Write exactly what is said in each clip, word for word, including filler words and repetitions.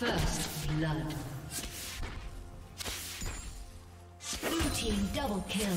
First blood. Blue team double kill.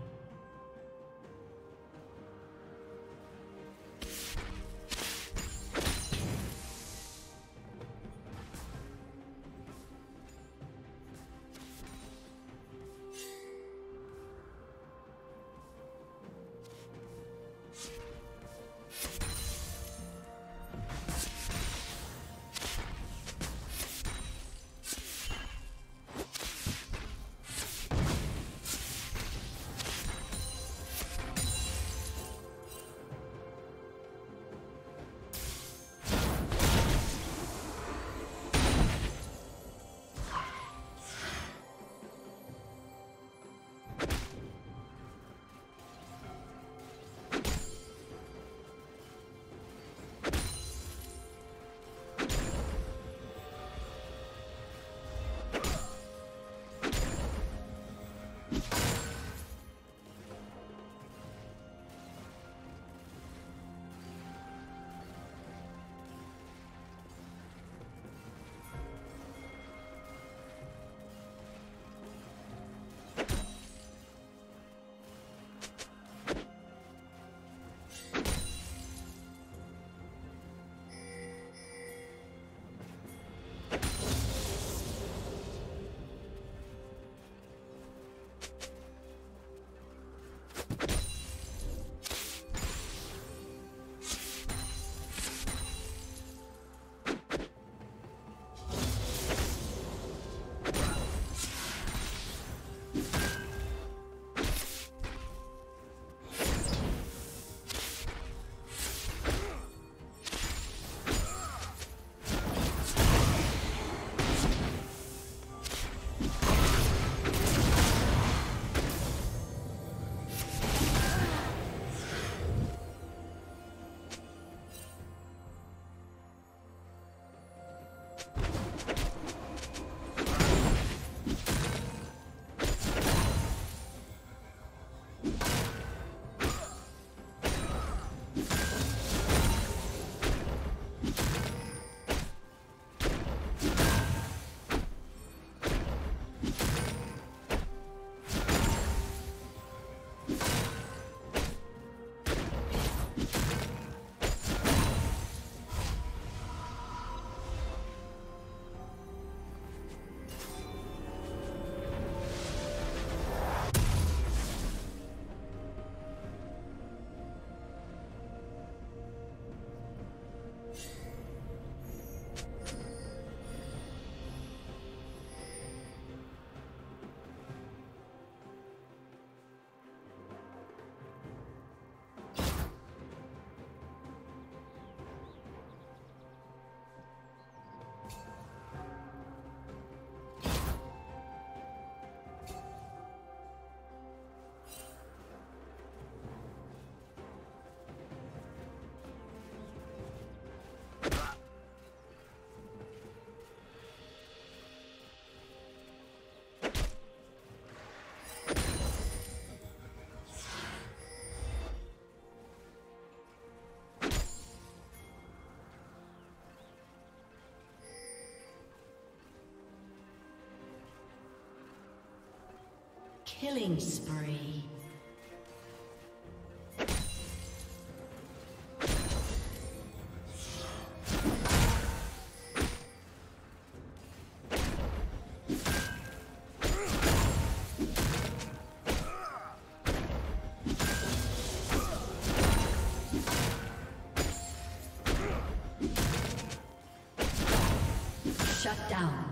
Killing spree. Shut down.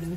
Blue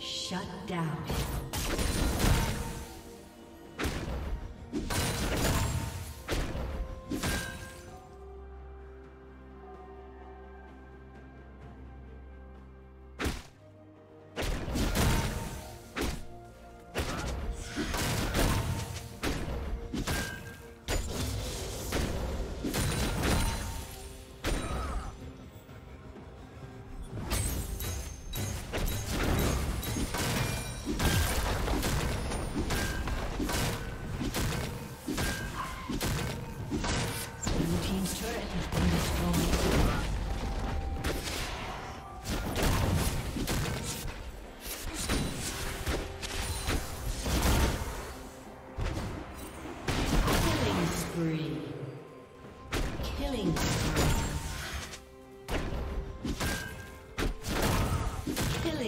Shut down.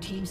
Blue team's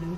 Blue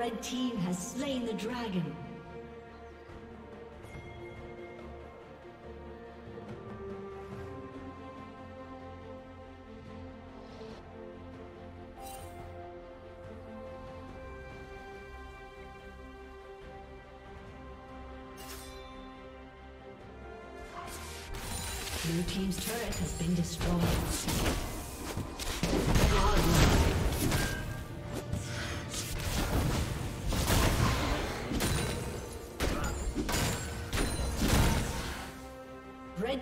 Red team has slain the dragon. Blue team's turret has been destroyed.